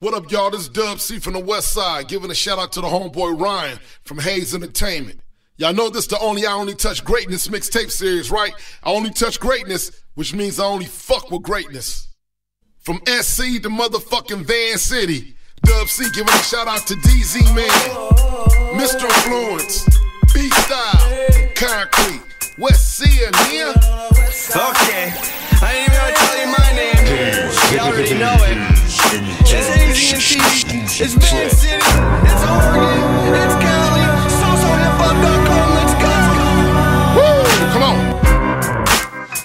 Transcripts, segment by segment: What up, y'all? This is Dub C from the West Side, giving a shout out to the homeboy Ryan from Haze Entertainment. Y'all know this the only I Only Touch Greatness mixtape series, right? I only touch greatness, which means I only fuck with greatness. From SC to motherfucking Van City, Dub C giving a shout out to DZ Man, Mr. Influence, B Style, Koncreto, West C and here. Okay, I ain't even gonna tell you my name. Y'all already know it. It's easy and cheap, it's Van City, it's Oregon, it's Cali, so hip-hop.com, let's go. Woo, come on.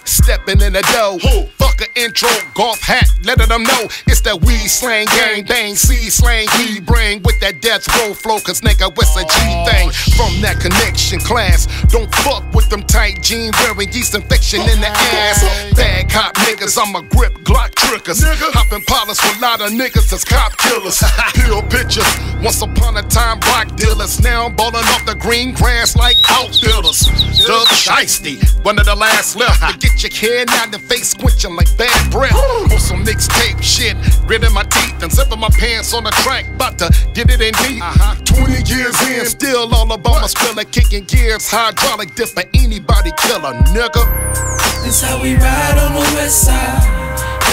Stepping in the dough, who? Fuck an intro, golf hat, letting them know it's that weed slang gang bang, C slang E brain with that death row flow, cause nigga, it's a G thing from that connection class. Don't fuck with them tight jeans wearing yeast infection in the ass. Bad cop niggas, I'm a grip Glock trickers. Hopping pilots with a lot of niggas that's cop killers. Pill bitches, once upon a time rock dealers. Now I'm balling off the green grass like outfielders. Dub Shiesty, one of the last left to get your kid out the face, squinching like bad breath. On some mixtape shit, gritting my teeth and zipping my pants on the track, about to get it in deep. 20 years in, still all about my spiller, kicking gears, hydraulic dip for anybody killer, nigga. This how we ride on the West Side.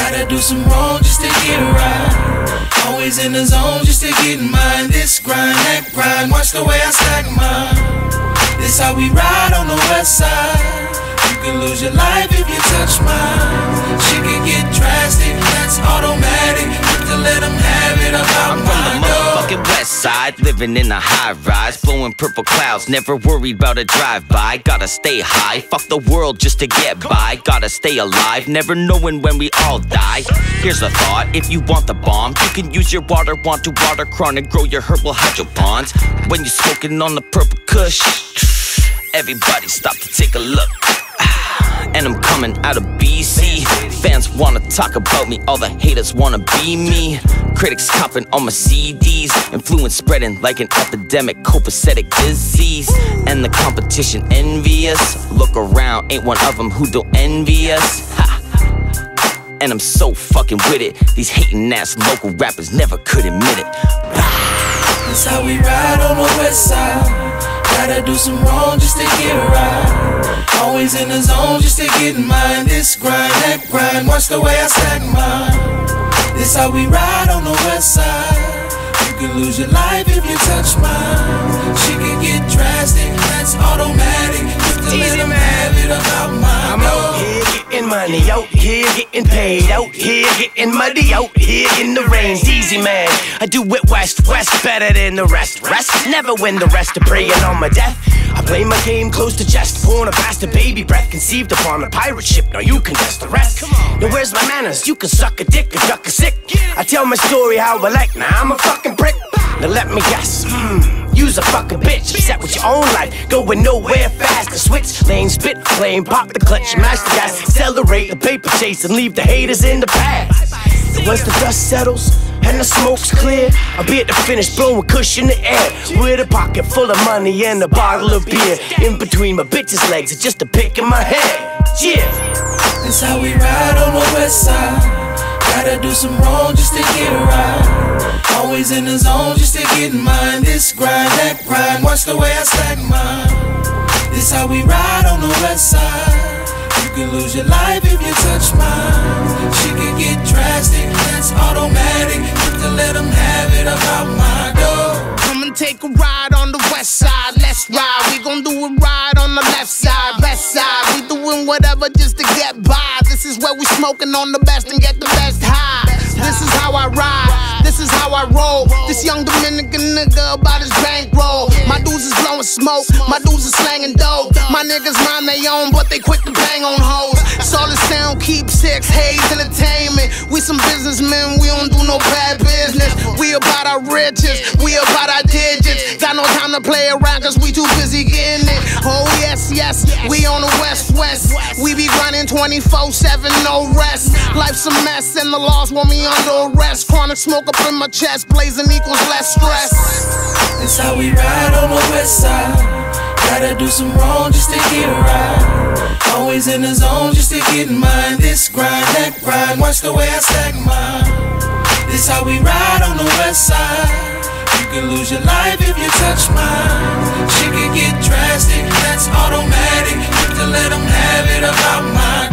Gotta do some wrong just to get a ride. Always in the zone just to get mine. This grind, that grind, watch the way I stack mine. This how we ride on the West Side. You can lose your life if you touch mine. She can get drastic, that's automatic. Have to let them have it about mine. West Side, living in a high rise, blowing purple clouds, never worried about a drive-by. Gotta stay high, fuck the world just to get by. Gotta stay alive, never knowing when we all die. Here's a thought, if you want the bomb, you can use your water, want to water cron and grow your herbal hydroponics. When you're smoking on the purple kush, everybody stop to take a look. And I'm coming out of BC. Fans wanna talk about me, all the haters wanna be me. Critics copping on my CDs. Influence spreading like an epidemic, copacetic disease. And the competition envious. Look around, ain't one of them who don't envy us. Ha. And I'm so fucking with it. These hating ass local rappers never could admit it. That's how we ride on the West Side. Gotta do some wrong just to get a ride. Always in the zone just to get mine. This grind, that grind, watch the way I stack mine. This how we ride on the West Side. You can lose your life if you touch mine. She can get drastic, that's automatic. DZ Man, have it about mine. I'm out here getting money, out here getting paid, out here getting muddy, out here in the rain. DZ Man, I do it west, west better than the rest. Rest, never win the rest of praying on my death. I play my game close to chest, born a bastard baby breath, conceived upon a pirate ship. Now you can guess the rest. Now where's my manners? You can suck a dick or duck a sick. I tell my story how I like. Now I'm a fucking prick. Now let me guess. You's a fucking bitch, set with your own life, going nowhere fast. The switch lane, spit flame, pop the clutch, mash the gas, accelerate the paper chase, and leave the haters in the past. And once the dust settles and the smoke's clear, I'll be at the finish, blowing cushion in the air, with a pocket full of money and a bottle of beer. In between my bitch's legs, it's just a pick in my head. Yeah, that's how we ride on the West Side. Gotta do some wrong just to get a ride. Always in the zone just to get mine. This grind, that grind, watch the way I stack mine. This how we ride on the West Side. You can lose your life if you touch mine. She can get drastic, that's automatic. Have to let them have it about my door. Come and take a ride on the West Side. Let's ride, we gon' do it right on the left side. West Side, we doing whatever just to get by. This is where we smoking on the best and get the best high. This is how I ride, this is how I roll. This young Dominican nigga about his bankroll. My dudes is blowing smoke, my dudes is slanging dope. My niggas mind they own, but they quick to bang on hoes. Solid sound, keep six, Haze Entertainment. We some businessmen, we don't do no bad business. We about our riches, we about our digits. Got no time to play around, cause we too busy getting it. Oh yes, yes, we on the West, West. We be running 24/7, no rest. Life's a mess and the laws want me under arrest. Chronic smoke up in my chest, blazing equals less stress. That's how we ride on the West Side. Gotta do some wrong just to get a ride. Always in the zone just to get mine. This grind, that grind, watch the way I stack mine. This how we ride on the west side. You can lose your life if you touch mine. She can get drastic, that's automatic. Have to let them have it about my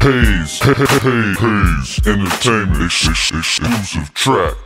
go. Haze Entertainment exclusive track.